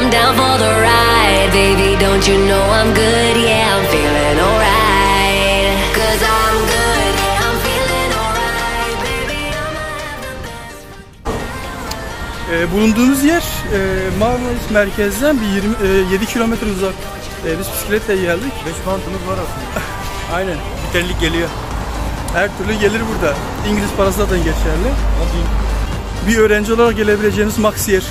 I'm down for the ride, baby, don't you know I'm good, yeah, I'm feeling alright, 'cause I'm good, I'm feeling alright, baby, I'ma have the best fun. Bulunduğumuz yer Marmaris merkezden bir 7 kilometre uzak. Biz bisikletle geldik. 5 bantımız var aslında. Aynen. Biterlik geliyor. Her türlü gelir burada. İngiliz parası zaten geçerli. Bir öğrenci olarak gelebileceğiniz max yer.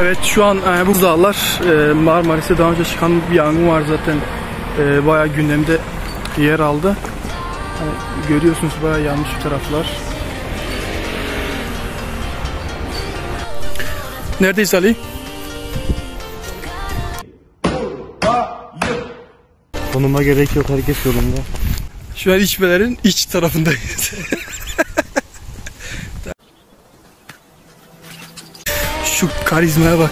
Evet, şu an bu dağlar Marmaris'te daha önce çıkan bir yangın var zaten, bayağı gündemde yer aldı. Yani görüyorsunuz bayağı yanmış bu taraflar. Neredeyiz Ali? Konuma gerek yok, herkes yolunda. Şu an İçmeler'in iç tarafındayız. Şu karizmaya bak.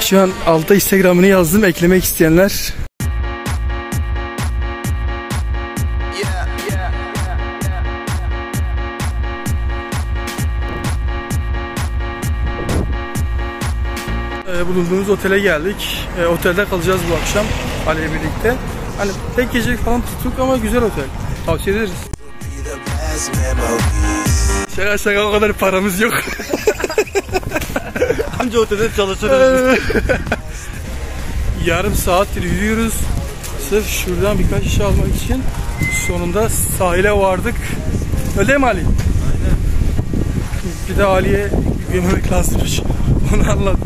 Şu an alta Instagram'ını yazdım, eklemek isteyenler. Bulunduğumuz otele geldik. Otelde kalacağız bu akşam Ali birlikte. Hani tek gece falan tuttuk ama güzel otel. Tavsiye ederiz. Şaka o kadar paramız yok. Önce otelde çalışırız. Yarım saattir yürüyoruz. Sırf şuradan birkaç iş almak için. Sonunda sahile vardık. Öyle değil mi Ali? Aynen. Bir de Ali'ye gömülük klasmış. Onu anladım.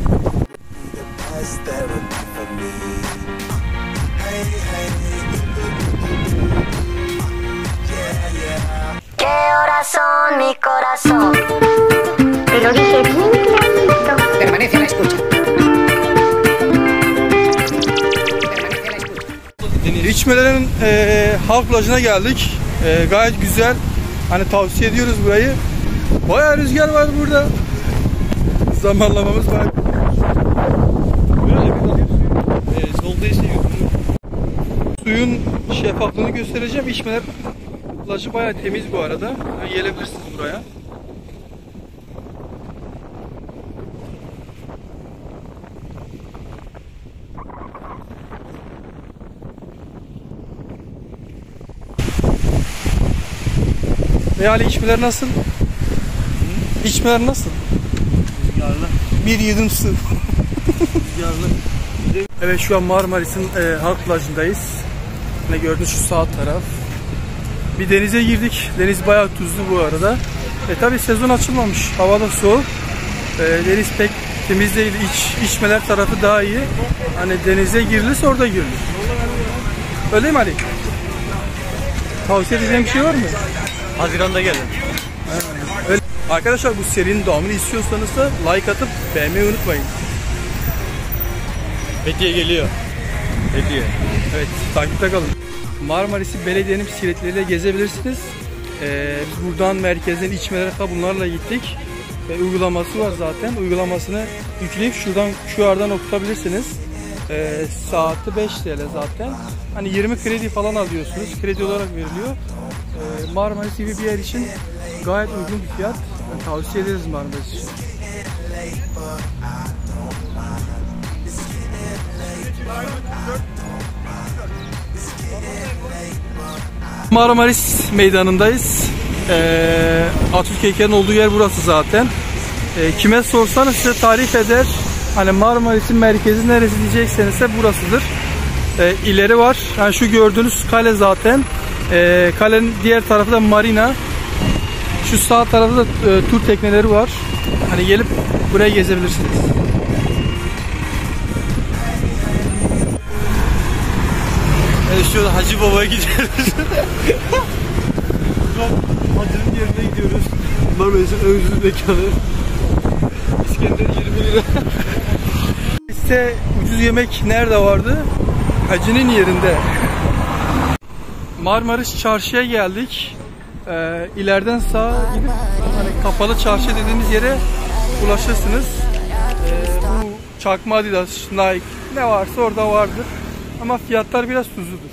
İçmeler'in halk plajına geldik. Gayet güzel. Hani tavsiye ediyoruz burayı. Bayağı rüzgar var burada. Zamanlamamız var. Suyun şeffaflığını göstereceğim. İçmeler plajı bayağı temiz bu arada. Yani gelebilirsiniz buraya. Ali, içmeler nasıl? Hı? İçmeler nasıl? Rüzgarlı. Bir yudum su. Rüzgarlı. Evet, şu an Marmaris'in halk plajındayız. Ne gördünüz şu sağ taraf. Bir denize girdik. Deniz bayağı tuzlu bu arada. Tabi sezon açılmamış. Hava da soğuk. Deniz pek temiz değil. İçmeler tarafı daha iyi. Hani denize girilirse orada girilir. Öyle mi Ali? Tavsiye edeceğim bir şey var mı? Haziran'da gelin. Evet. Arkadaşlar, bu serinin devamını istiyorsanız da like atıp beğenmeyi unutmayın. Hediye geliyor. Hediye. Evet, takipte kalın. Marmaris'i belediyenin bisikletleriyle gezebilirsiniz. Biz buradan merkezden İçmeler'e bunlarla gittik. Uygulaması var zaten. Uygulamasını yükleyip şuradan QR'dan okutabilirsiniz. Saati 5 TL zaten. Hani 20 kredi falan alıyorsunuz. Kredi olarak veriliyor. Marmaris gibi bir yer için gayet uygun bir fiyat. Yani tavsiye ederiz Marmaris için. Marmaris meydanındayız. Atatürk heykelinin olduğu yer burası zaten. Kime sorsanız size tarif eder. Hani Marmaris'in merkezi neresi diyecekseniz de burasıdır. İleri var. Yani şu gördüğünüz kale zaten. Kalenin diğer tarafı da marina. Şu sağ tarafta da tur tekneleri var. Hani gelip buraya gezebilirsiniz. Şurada Hacı Baba'ya gidiyoruz. Hacı'nın yerine gidiyoruz. Marmaris'in özlü mekanı. İskender 20 lira. İşte ucuz yemek nerede vardı? Hacı'nın yerinde. Marmaris Çarşı'ya geldik. İleriden sağa gidip hani kapalı çarşı dediğimiz yere ulaşırsınız. Bu çakma Adidas, Nike, ne varsa orada vardır. Ama fiyatlar biraz tuzludur.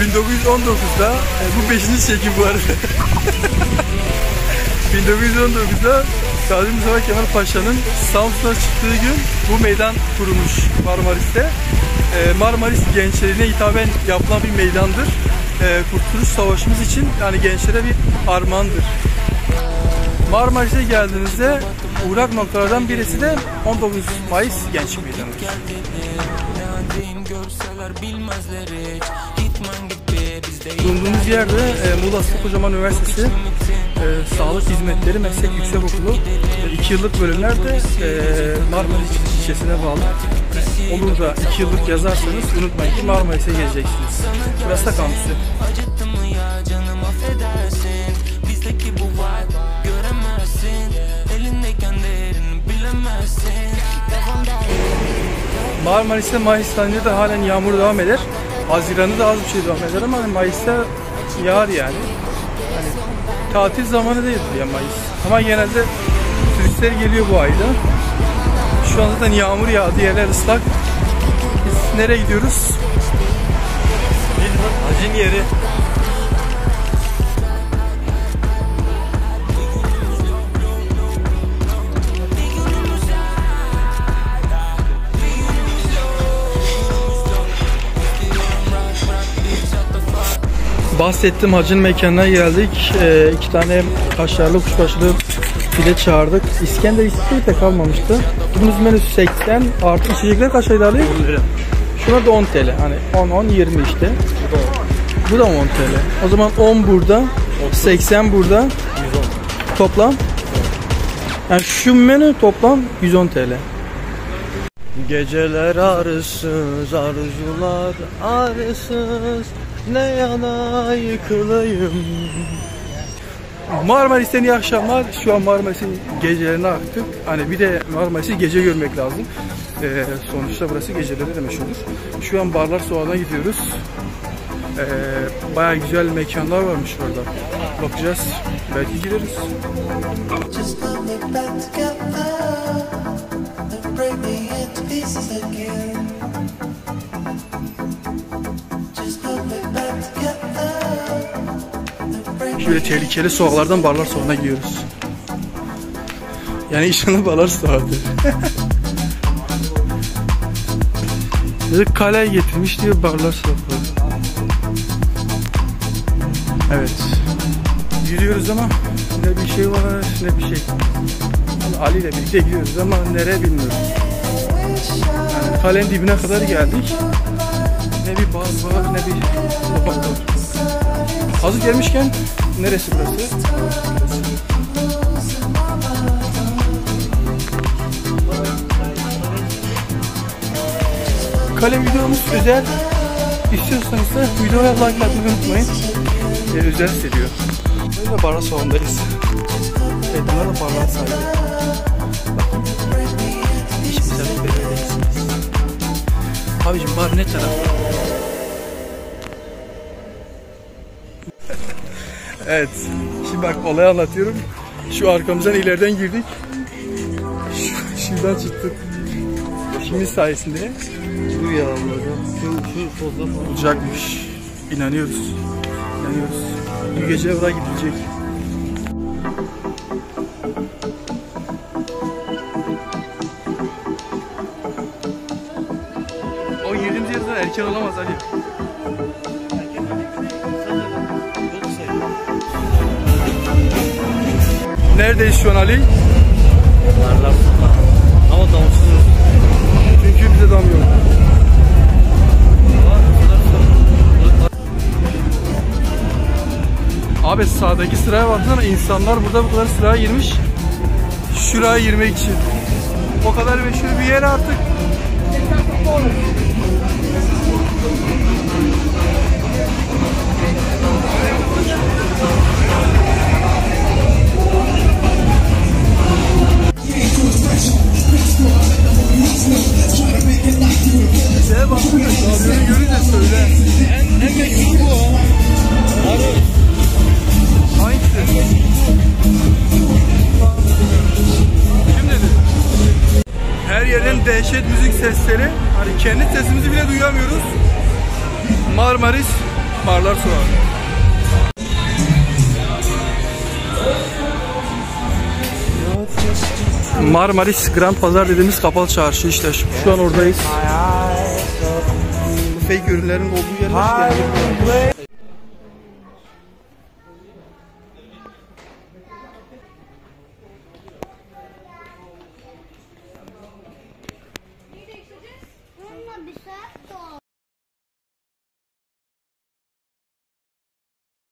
...1919'da... bu 5. çekim bu arada. 1919'da... Gazi Mustafa Kemal Paşa'nın Samsun'a çıktığı gün bu meydan kurulmuş Marmaris'te. Marmaris gençlerine hitaben yapılan bir meydandır. Kurtuluş Savaşımız için yani gençlere bir armağandır. Marmaris'e geldiğinizde uğrak noktalardan birisi de 19 Mayıs Genç Meydanı'dır. Bulunduğumuz yerde Muğla Sıtkı Kocaman Üniversitesi Sağlık Hizmetleri Meslek Yüksekokulu 2 yıllık bölümlerde Marmaris ilçesine bağlı. Olur da 2 yıllık yazarsanız unutmayın ki Marmaris'e geleceksiniz. Burası da kampüsü. Marmaris'te Mayıs ayında da halen yağmur devam eder. Haziran'da da az bir şey devam eder ama Mayıs'ta yağar yani. Hani tatil zamanı değil ya Mayıs. Ama genelde turistler geliyor bu ayda. Şu an zaten yağmur yağdı, yerler ıslak. Biz nereye gidiyoruz? Hacin yeri. Bahsettiğim hacın mekanına geldik. 2 tane kaşarlı kuşbaşılı pide çağırdık. İskender istedik de kalmamıştı. Bunun menüsü 80 artı içecekler kaç ayda alıyor? 10 lira. Şuna da 10 TL. Hani 10-20 işte. Bu da 10 TL. O zaman 10 burada, 80 burada. 110. Toplam? Yani şu menü toplam 110 TL. Geceler arısız, arzular arısız. Ne yana yıkılayım. Marmaris'ten iyi akşamlar. Şu an Marmaris'in gecelerine aktık. Hani bir de Marmaris'i gece görmek lazım. Sonuçta burası geceleri de meşhurdur. Şu an Barlar Soğan'a gidiyoruz. Bayağı güzel mekanlar varmış orada. Bakacağız. Belki gideriz. Böyle tehlikeli sokaklardan Barlar Sokağı'na gidiyoruz. Yani inşallah Barlar Sokağı'dır. Kaleye getirmiş diyor Barlar Sokağı. Evet. Yürüyoruz ama ne bir şey var ne bir şey. Ali ile birlikte gidiyoruz ama nereye bilmiyorum. Yani kalenin dibine kadar geldik. Ne bir bar var ne bir sokak var. Hazır gelmişken neresi burası? Kale videomuz özel. İstiyorsanız da videoya like atmayı unutmayın. Özel seviyor. Böyle de Barlar Soğan'dayız. Evet, bunlar da Barlar sahibi. Bakın. Hiçbir tarafı belirleyiz. Abicim bar ne tarafı? Evet, şimdi bak olayı anlatıyorum. Şu arkamızdan ileriden girdik. Şuradan çıktık. Kimin sayesinde? Bu ya Allah'ım. Olacakmış. İnanıyoruz. İnanıyoruz. Bu gece buraya gidecek. O girdiğimiz yerden erken olamaz hadi. Neredeyiz şu an Ali? Barlar Sokağı. Ama damsızız. Çünkü bize dam yok. Abi sağdaki sıraya baksana, insanlar burada bu kadar sıraya girmiş. Şuraya girmek için. O kadar meşhur bir yer artık. Şeye bakın, radyonu görünce söyle. En meşhur bu o. Hangisi? Kim dedi? Her yerden dehşet müzik sesleri. Hani kendi sesimizi bile duyamıyoruz. Marmaris, Marlar Sokağı. Marmaris Grand Pazar dediğimiz kapalı çarşı işte. Şu an oradayız. Fake ürünlerin olduğu yerler.